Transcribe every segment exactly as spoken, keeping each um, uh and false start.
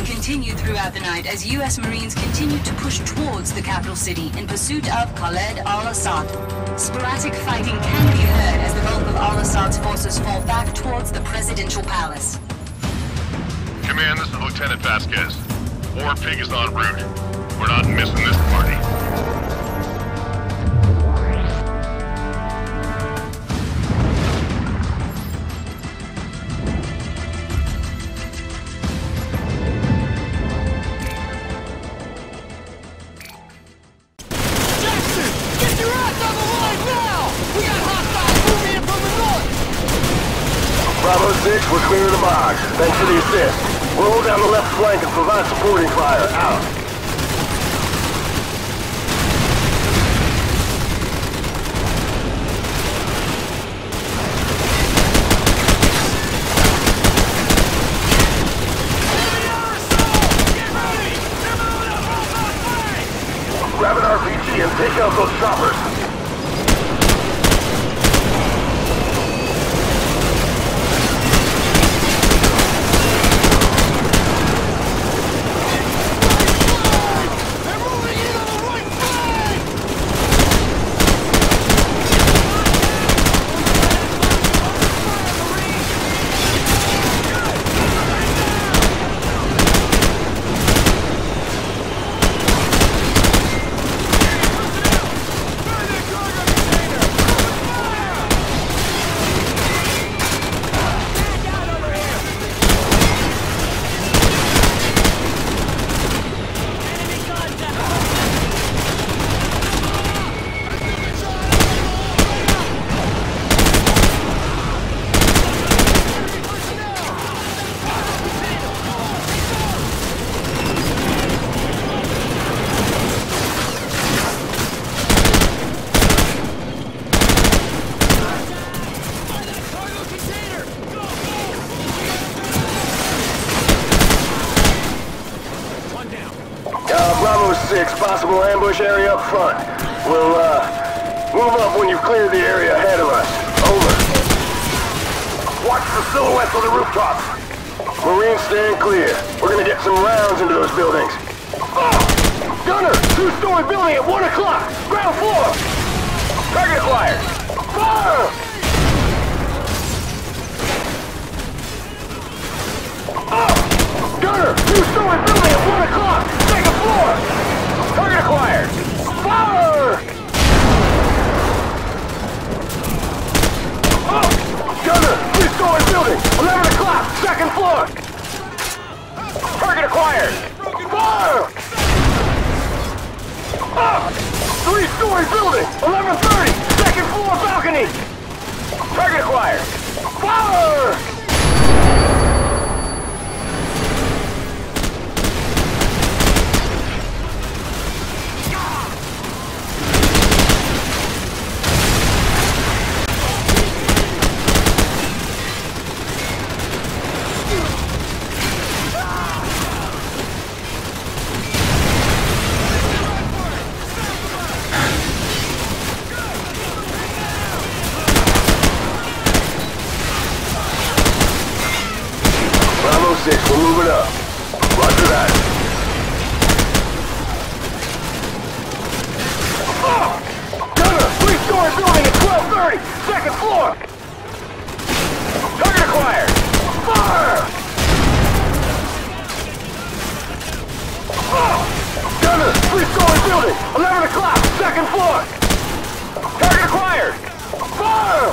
fighting continued throughout the night as U S Marines continued to push towards the capital city in pursuit of Khaled al-Assad. Sporadic fighting can be heard as the bulk of al-Assad's forces fall back towards the presidential palace. Command, this is Lieutenant Vasquez. War Pig is en route. We're not missing this party. Bravo six, we're clear of the box. Thanks for the assist. We'll hold down the left flank and provide supporting fire. Out. Get ready! They're moving up on that flank! Grab an R P G and take out those choppers. Bravo six, possible ambush area up front. We'll, uh, move up when you've cleared the area ahead of us. Over. Watch the silhouettes on the rooftops. Marines, stand clear. We're gonna get some rounds into those buildings. Oh! Gunner, two-story building at one o'clock, ground floor. Target fire. Fire! Gunner, two-story building at one o'clock! Second floor! Target acquired! Fire! Oh! Gunner, two-story building! eleven o'clock! Second floor! Target acquired! Fire! Oh! Three-story building! eleven thirty! Second floor balcony! Target acquired! Fire! Six, we're moving up. Roger that. Oh! Gunner, three-story building at twelve thirty! Second floor! Target acquired! Fire! Oh! Gunner, three-story building! eleven o'clock! Second floor! Target acquired! Fire!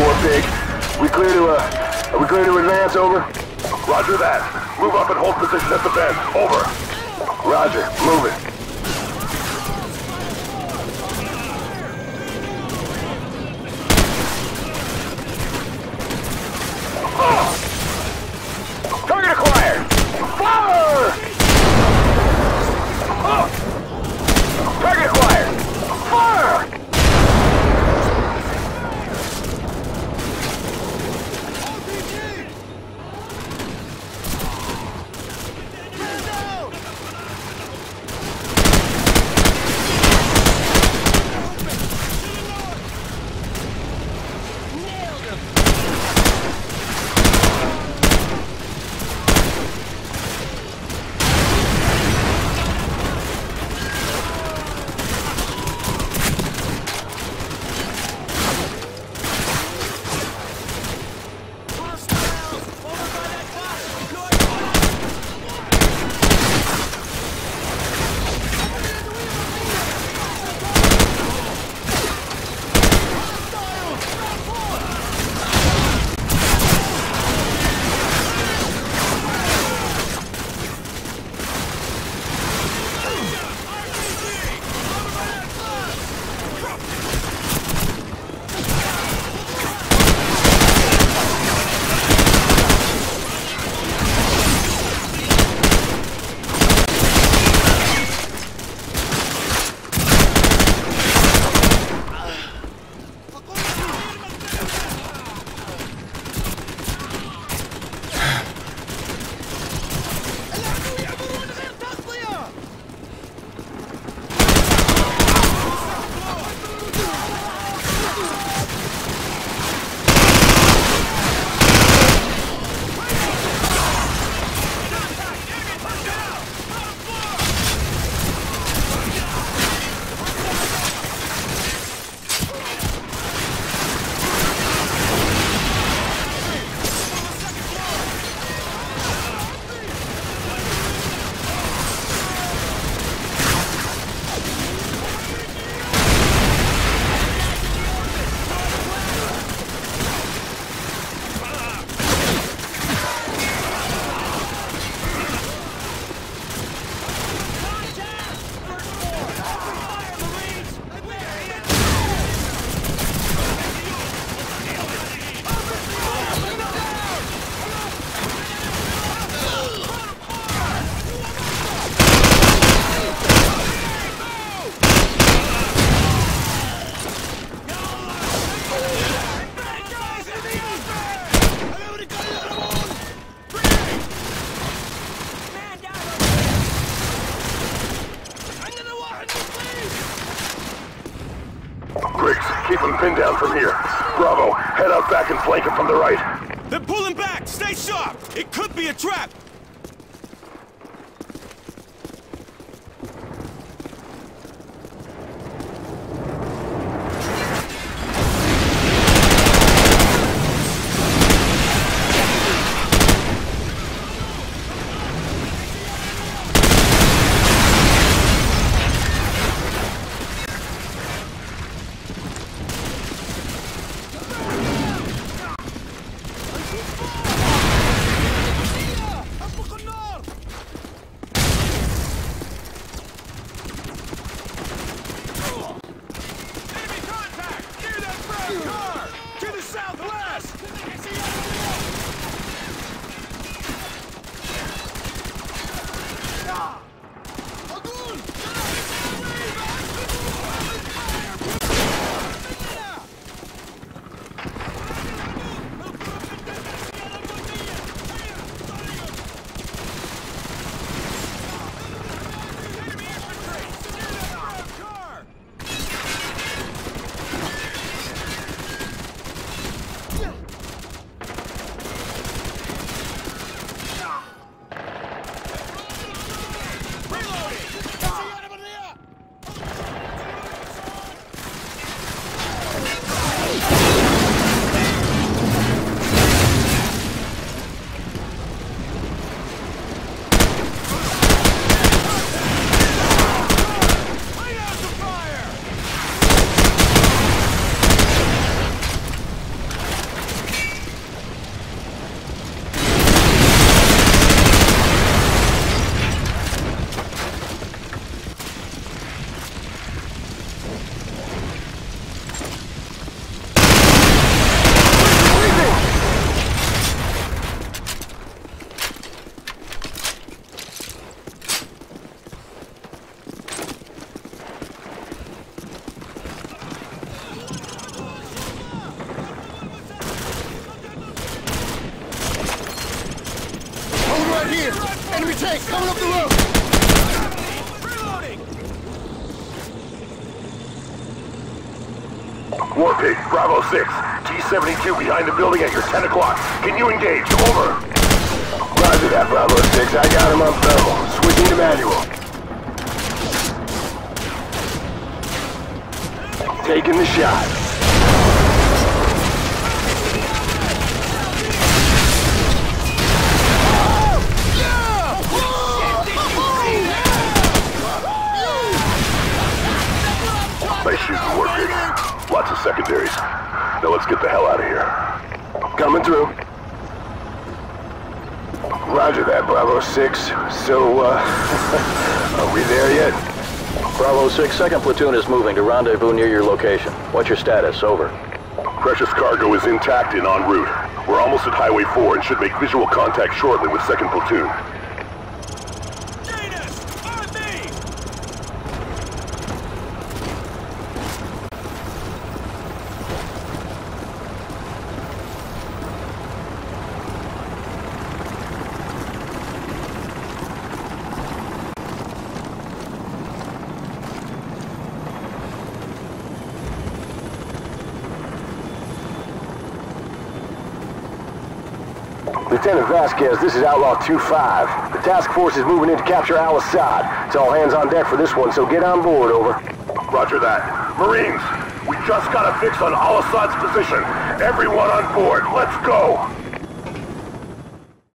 War Pig. We clear to, uh, are we clear to advance, over? Roger that. Move up and hold position at the bend, over. Roger, move it. tank coming up the road! Reloading! War Pig, Bravo six, T seventy-two behind the building at your ten o'clock. Can you engage? Over. Roger that, Bravo six. I got him on thermal. Switching to manual. Taking the shot. Lots of secondaries. Now let's get the hell out of here. Coming through. Roger that, Bravo six. So, uh, are we there yet? Bravo six, second platoon is moving to rendezvous near your location. What's your status? Over. Precious cargo is intact and en route. We're almost at Highway four and should make visual contact shortly with second platoon. Lieutenant Vasquez, this is Outlaw two five. The task force is moving in to capture al-Assad. It's all hands on deck for this one, so get on board, over. Roger that. Marines, we just got a fix on al-Assad's position. Everyone on board, let's go!